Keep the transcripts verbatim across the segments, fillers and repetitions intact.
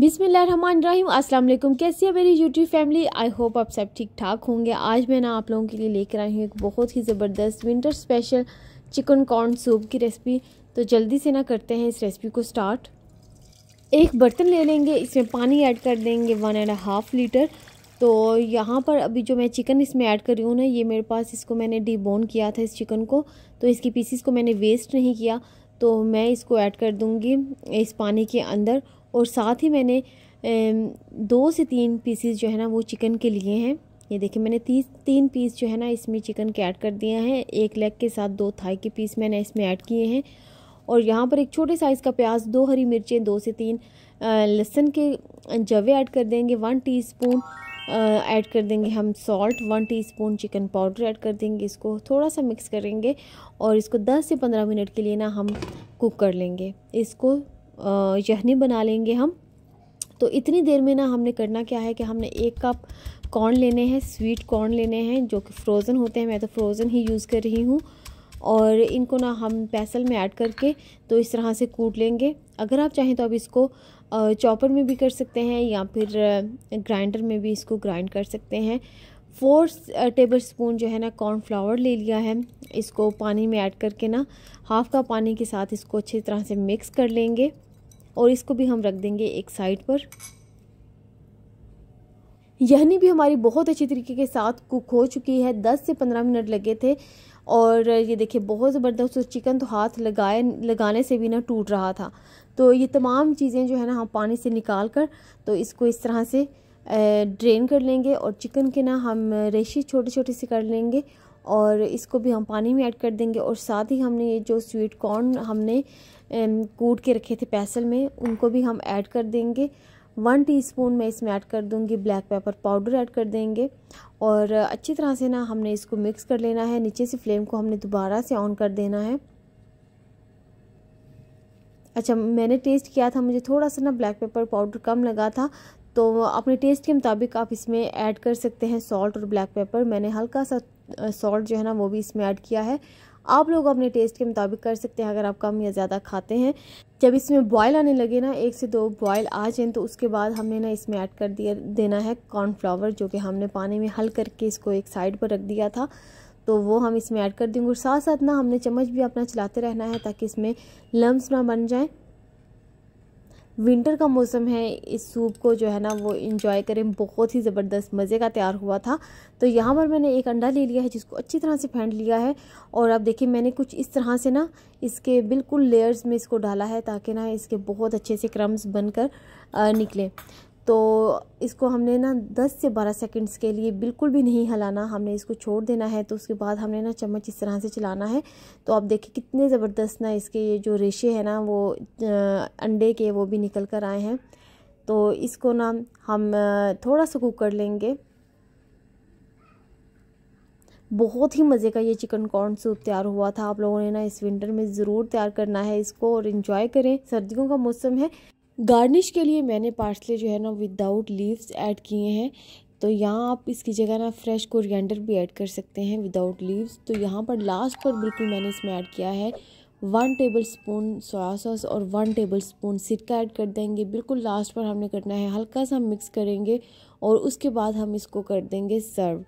बिस्मिल्लाहिर्रहमानिर्रहीम। अस्सलाम वालेकुम। कैसी है मेरी यूट्यूब फैमिली? आई होप आप सब ठीक ठाक होंगे। आज मैं ना आप लोगों के लिए लेकर आई हूँ एक बहुत ही ज़बरदस्त winter special chicken corn soup की रेसिपी। तो जल्दी से ना करते हैं इस रेसिपी को स्टार्ट। एक बर्तन ले लेंगे, इसमें पानी ऐड कर देंगे वन एंड हाफ़ लीटर। तो यहाँ पर अभी जो मैं चिकन इसमें ऐड कर रही हूँ ना, ये मेरे पास इसको मैंने डीबोन किया था इस चिकन को, तो इसकी पीसीस को मैंने वेस्ट नहीं किया। तो मैं इसको ऐड कर दूँगी इस पानी के अंदर। और साथ ही मैंने दो से तीन पीसीस जो है ना वो चिकन के लिए हैं। ये देखिए मैंने तीस तीन पीस जो है ना इसमें चिकन के ऐड कर दिए हैं। एक लेग के साथ दो थाई के पीस मैंने इसमें ऐड किए हैं। और यहाँ पर एक छोटे साइज़ का प्याज, दो हरी मिर्चें, दो से तीन लहसुन के जवे ऐड कर देंगे। वन टीस्पून ऐड कर देंगे हम salt, one teaspoon chicken powder add कर देंगे। इसको थोड़ा सा मिक्स करेंगे और इसको दस से पंद्रह मिनट के लिए ना हम कुक कर लेंगे। इसको याखनी बना लेंगे हम। तो इतनी देर में ना हमने करना क्या है कि हमने एक कप कॉर्न लेने हैं, स्वीट कॉर्न लेने हैं जो कि फ्रोज़न होते हैं। मैं तो फ्रोज़न ही यूज़ कर रही हूँ। और इनको ना हम पैसल में ऐड करके तो इस तरह से कूट लेंगे। अगर आप चाहें तो आप इसको चॉपर में भी कर सकते हैं या फिर ग्राइंडर में भी इसको ग्राइंड कर सकते हैं। फोर टेबल स्पून जो है ना कॉर्न फ्लावर ले लिया है। इसको पानी में ऐड करके ना हाफ़ कप पानी के साथ इसको अच्छी तरह से मिक्स कर लेंगे। और इसको भी हम रख देंगे एक साइड पर। याखनी भी हमारी बहुत अच्छी तरीके के साथ कुक हो चुकी है। दस से पंद्रह मिनट लगे थे। और ये देखिए बहुत ज़बरदस्त चिकन तो हाथ लगाए लगाने से भी ना टूट रहा था। तो ये तमाम चीज़ें जो है ना हम पानी से निकाल कर तो इसको इस तरह से ड्रेन कर लेंगे। और चिकन के ना हम रेशे छोटे छोटे से कर लेंगे और इसको भी हम पानी में ऐड कर देंगे। और साथ ही हमने ये जो स्वीट कॉर्न हमने कूट के रखे थे पैसल में, उनको भी हम ऐड कर देंगे। वन टीस्पून मैं इसमें ऐड कर दूंगी ब्लैक पेपर पाउडर ऐड कर देंगे। और अच्छी तरह से ना हमने इसको मिक्स कर लेना है। नीचे से फ्लेम को हमने दोबारा से ऑन कर देना है। अच्छा, मैंने टेस्ट किया था, मुझे थोड़ा सा ना ब्लैक पेपर पाउडर कम लगा था, तो अपने टेस्ट के मुताबिक आप इसमें ऐड कर सकते हैं सॉल्ट और ब्लैक पेपर। मैंने हल्का सा सॉल्ट जो है ना वो भी इसमें ऐड किया है। आप लोग अपने टेस्ट के मुताबिक कर सकते हैं अगर आप कम या ज़्यादा खाते हैं। जब इसमें बॉयल आने लगे ना, एक से दो बॉयल आ जाए, तो उसके बाद हमने ना इसमें ऐड कर दिया देना है कॉर्नफ्लावर जो कि हमने पानी में हल करके इसको एक साइड पर रख दिया था। तो वो हम इसमें ऐड कर देंगे। और साथ साथ ना हमने चम्मच भी अपना चलाते रहना है ताकि इसमें लम्स ना बन जाएँ। विंटर का मौसम है, इस सूप को जो है ना वो इंजॉय करें। बहुत ही ज़बरदस्त मज़े का तैयार हुआ था। तो यहाँ पर मैंने एक अंडा ले लिया है जिसको अच्छी तरह से फेंट लिया है। और आप देखिए मैंने कुछ इस तरह से ना इसके बिल्कुल लेयर्स में इसको डाला है ताकि ना इसके बहुत अच्छे से क्रम्स बनकर निकले। तो इसको हमने ना दस से बारह सेकंड्स के लिए बिल्कुल भी नहीं हिलाना, हमने इसको छोड़ देना है। तो उसके बाद हमने ना चम्मच इस तरह से चलाना है। तो आप देखिए कितने ज़बरदस्त ना इसके ये जो रेशे हैं ना वो अंडे के वो भी निकल कर आए हैं। तो इसको ना हम थोड़ा सा कुक कर लेंगे। बहुत ही मज़े का ये चिकन कॉर्न सूप तैयार हुआ था। आप लोगों ने ना इस विंटर में ज़रूर तैयार करना है इसको और इन्जॉय करें। सर्दियों का मौसम है। गार्निश के लिए मैंने पार्सले जो है ना विदाउट लीव्स ऐड किए हैं। तो यहाँ आप इसकी जगह ना फ्रेश कोरिएंडर भी ऐड कर सकते हैं विदाउट लीव्स। तो यहाँ पर लास्ट पर बिल्कुल मैंने इसमें ऐड किया है वन टेबलस्पून सोया सॉस और वन टेबलस्पून सिरका ऐड कर देंगे। बिल्कुल लास्ट पर हमने करना है, हल्का सा मिक्स करेंगे और उसके बाद हम इसको कर देंगे सर्व।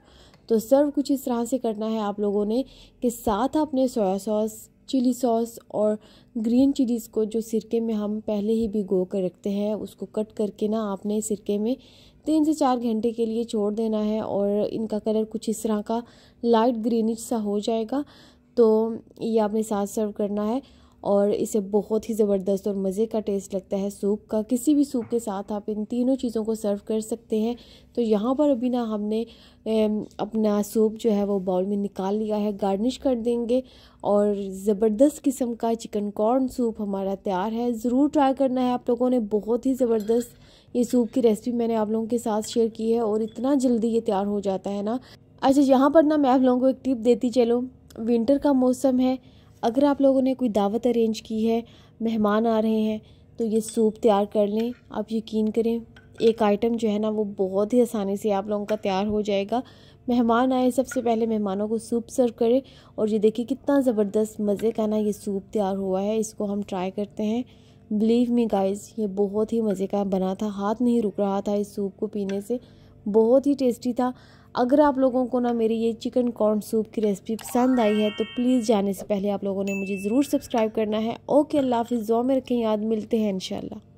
तो सर्व कुछ इस तरह से करना है आप लोगों ने कि साथ अपने सोया सॉस, चिली सॉस और ग्रीन चिलीज़ को जो सिरके में हम पहले ही भिगो कर रखते हैं उसको कट करके ना आपने सिरके में तीन से चार घंटे के लिए छोड़ देना है। और इनका कलर कुछ इस तरह का लाइट ग्रीनिश सा हो जाएगा। तो ये आपने साथ सर्व करना है। और इसे बहुत ही ज़बरदस्त और मज़े का टेस्ट लगता है सूप का। किसी भी सूप के साथ आप इन तीनों चीज़ों को सर्व कर सकते हैं। तो यहाँ पर अभी ना हमने अपना सूप जो है वो बाउल में निकाल लिया है, गार्निश कर देंगे। और ज़बरदस्त किस्म का चिकन कॉर्न सूप हमारा तैयार है। ज़रूर ट्राई करना है आप लोगों ने। बहुत ही ज़बरदस्त ये सूप की रेसिपी मैंने आप लोगों के साथ शेयर की है और इतना जल्दी ये तैयार हो जाता है ना। अच्छा, यहाँ पर ना मैं आप लोगों को एक टिप देती चलो। विंटर का मौसम है, अगर आप लोगों ने कोई दावत अरेंज की है, मेहमान आ रहे हैं, तो ये सूप तैयार कर लें। आप यकीन करें एक आइटम जो है ना वो बहुत ही आसानी से आप लोगों का तैयार हो जाएगा। मेहमान आए, सबसे पहले मेहमानों को सूप सर्व करें। और ये देखिए कितना ज़बरदस्त मज़े का ना ये सूप तैयार हुआ है। इसको हम ट्राई करते हैं। बिलीव मी गाइस, ये बहुत ही मज़े का बना था, हाथ नहीं रुक रहा था इस सूप को पीने से, बहुत ही टेस्टी था। अगर आप लोगों को ना मेरी ये चिकन कॉर्न सूप की रेसिपी पसंद आई है तो प्लीज़ जाने से पहले आप लोगों ने मुझे ज़रूर सब्सक्राइब करना है। ओके, अल्लाह हाफिज़, दुआ में रखें याद, मिलते हैं इंशाल्लाह।